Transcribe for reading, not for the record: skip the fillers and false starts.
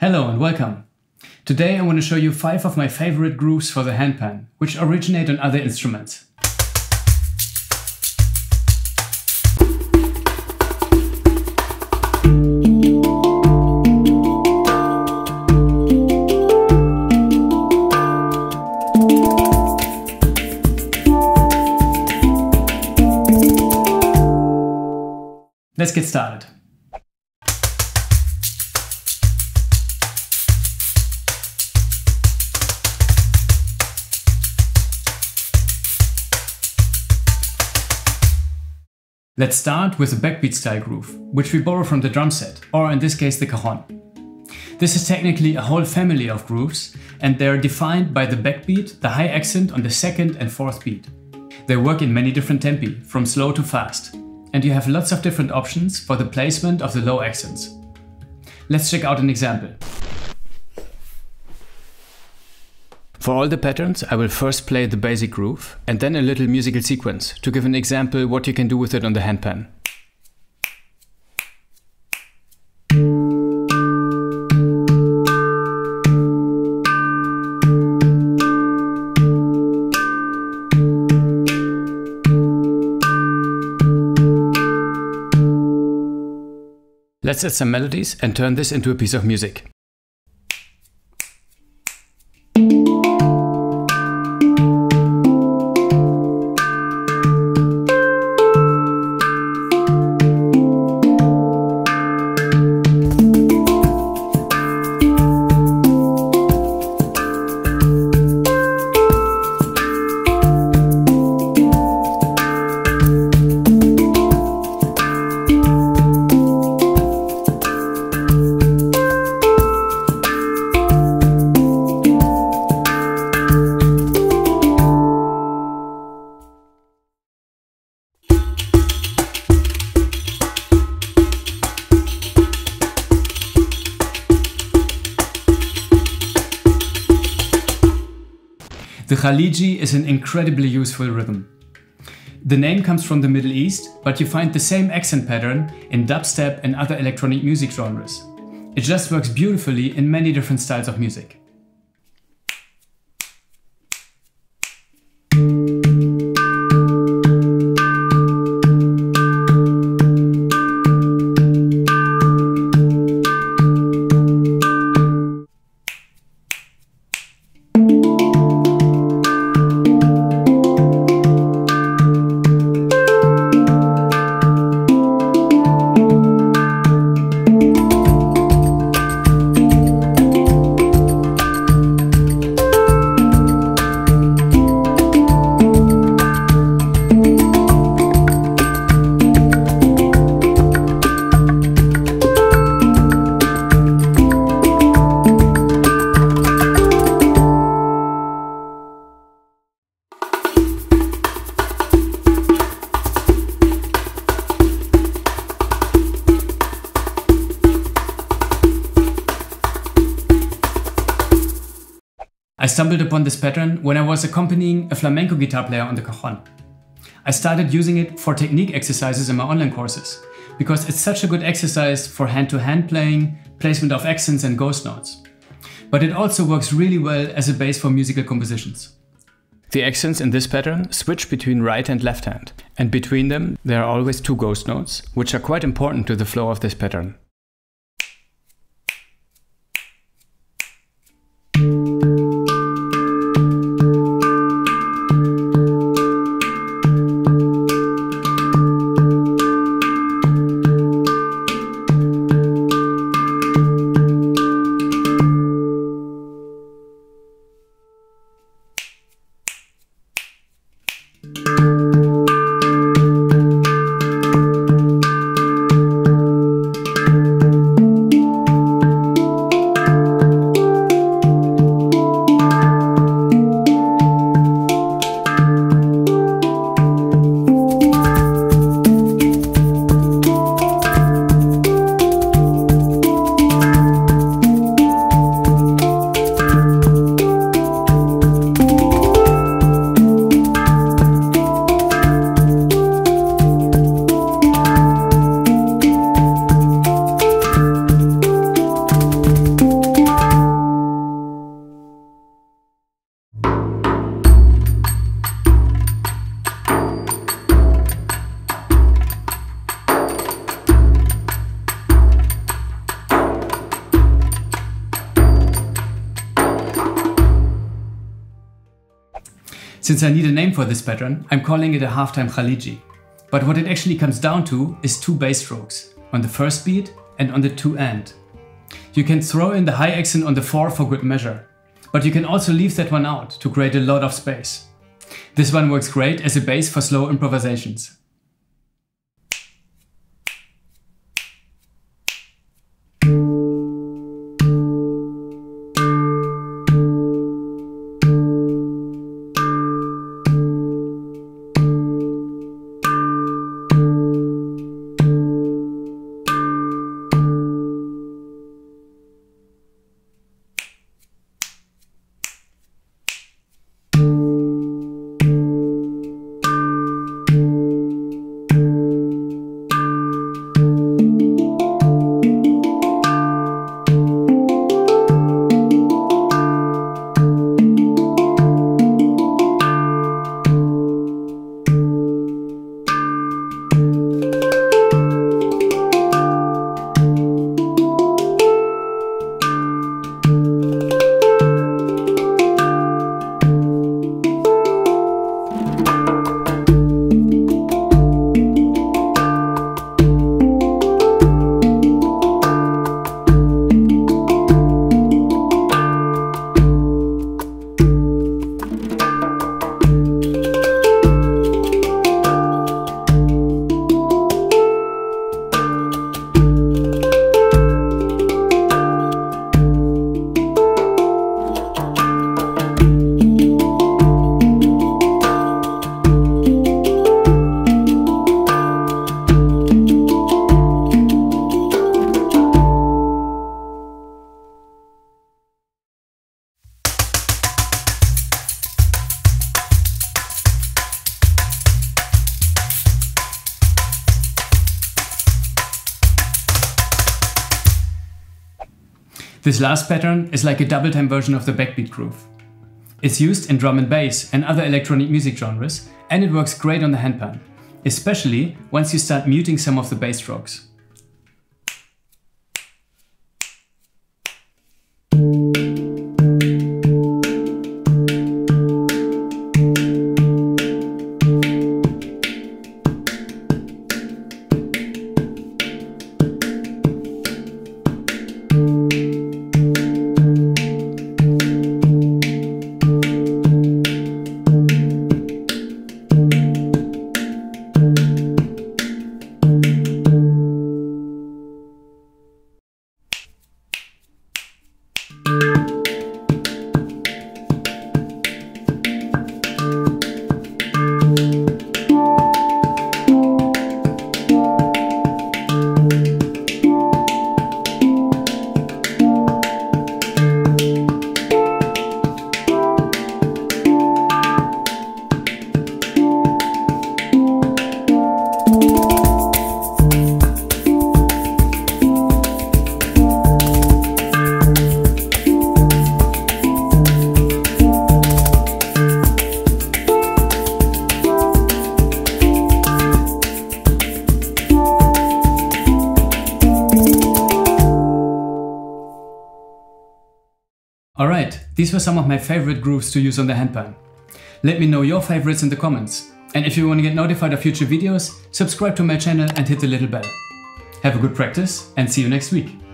Hello and welcome! Today I want to show you 5 of my favorite grooves for the handpan, which originate on other instruments. Let's get started. Let's start with a backbeat style groove, which we borrow from the drum set, or in this case the cajon. This is technically a whole family of grooves, and they are defined by the backbeat, the high accent on the second and fourth beat. They work in many different tempi, from slow to fast, and you have lots of different options for the placement of the low accents. Let's check out an example. For all the patterns, I will first play the basic groove and then a little musical sequence to give an example what you can do with it on the handpan. Let's add some melodies and turn this into a piece of music. The Khaliji is an incredibly useful rhythm. The name comes from the Middle East, but you find the same accent pattern in dubstep and other electronic music genres. It just works beautifully in many different styles of music. I stumbled upon this pattern when I was accompanying a flamenco guitar player on the cajon. I started using it for technique exercises in my online courses, because it's such a good exercise for hand-to-hand playing, placement of accents and ghost notes. But it also works really well as a base for musical compositions. The accents in this pattern switch between right and left hand, and between them there are always 2 ghost notes, which are quite important to the flow of this pattern. Since I need a name for this pattern, I'm calling it a halftime Khaliji. But what it actually comes down to is two bass strokes, on the first beat and on the two end. You can throw in the high accent on the 4 for good measure, but you can also leave that one out to create a lot of space. This one works great as a bass for slow improvisations. This last pattern is like a double-time version of the backbeat groove. It's used in drum and bass and other electronic music genres, and it works great on the handpan, especially once you start muting some of the bass strokes. Alright, these were some of my favorite grooves to use on the handpan. Let me know your favorites in the comments. And if you want to get notified of future videos, subscribe to my channel and hit the little bell. Have a good practice and see you next week.